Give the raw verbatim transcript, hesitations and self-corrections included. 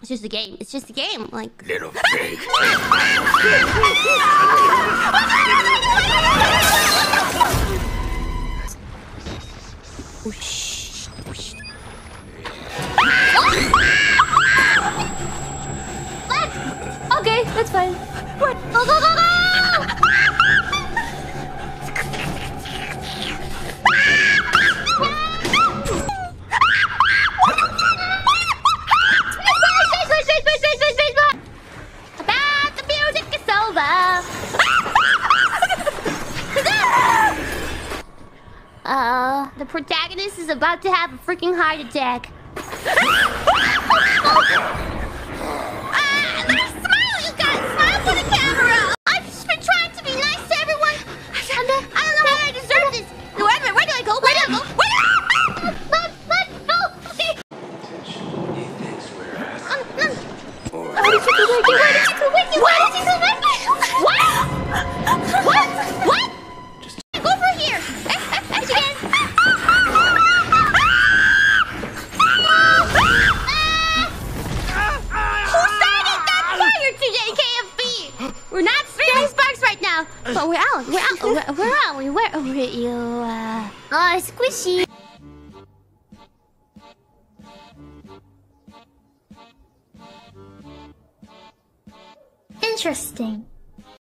It's just a game. It's just a game. Like little pig. Oh shh. Oh, shh. Left. Okay, that's fine. Go go go go. Uh, the protagonist is about to have a freaking heart attack. Ah, let her smile, you guys! Smile for the camera! I've just been trying to be nice to everyone. I don't know why I deserve this. No, wait a minute, where do I go? Where do I go? Where do I go? Let, let, no, okay. Um, um. Oh, what did you do with you? Why did you do with you? Why did you do with you? What? What? What? Just go over here. But we're out. We're out. Where, where are we? Where are you? Uh... Oh, squishy. Interesting.